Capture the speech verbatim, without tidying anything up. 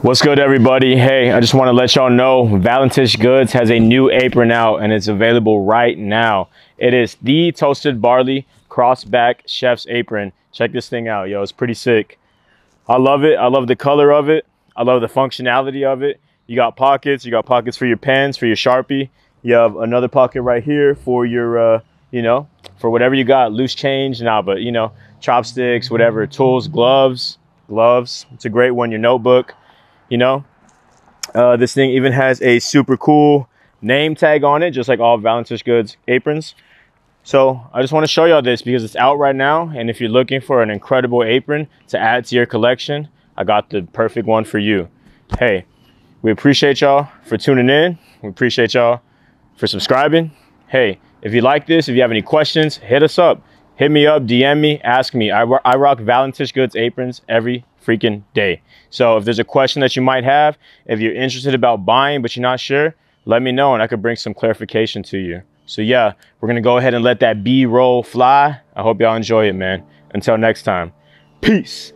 What's good, everybody? Hey, I just want to let y'all know Valentich Goods has a new apron out and it's available right now. It is the Toasted Barley Crossback Chef's Apron. Check this thing out, yo. It's pretty sick. I love it. I love the color of it. I love the functionality of it. You got pockets. You got pockets for your pens, for your Sharpie. You have another pocket right here for your, uh, you know, for whatever you got. Loose change, nah, but, you know, chopsticks, whatever, tools, gloves, gloves. It's a great one. Your notebook. You know, uh, this thing even has a super cool name tag on it, just like all Valentich Goods aprons. So I just want to show y'all this because it's out right now. And if you're looking for an incredible apron to add to your collection, I got the perfect one for you. Hey, we appreciate y'all for tuning in. We appreciate y'all for subscribing. Hey, if you like this, if you have any questions, hit us up. Hit me up, D M me, ask me. I, I rock Valentich Goods aprons every freaking day. So if there's a question that you might have, if you're interested about buying but you're not sure, let me know and I could bring some clarification to you. So yeah, we're gonna go ahead and let that B-roll fly. I hope y'all enjoy it, man. Until next time, peace.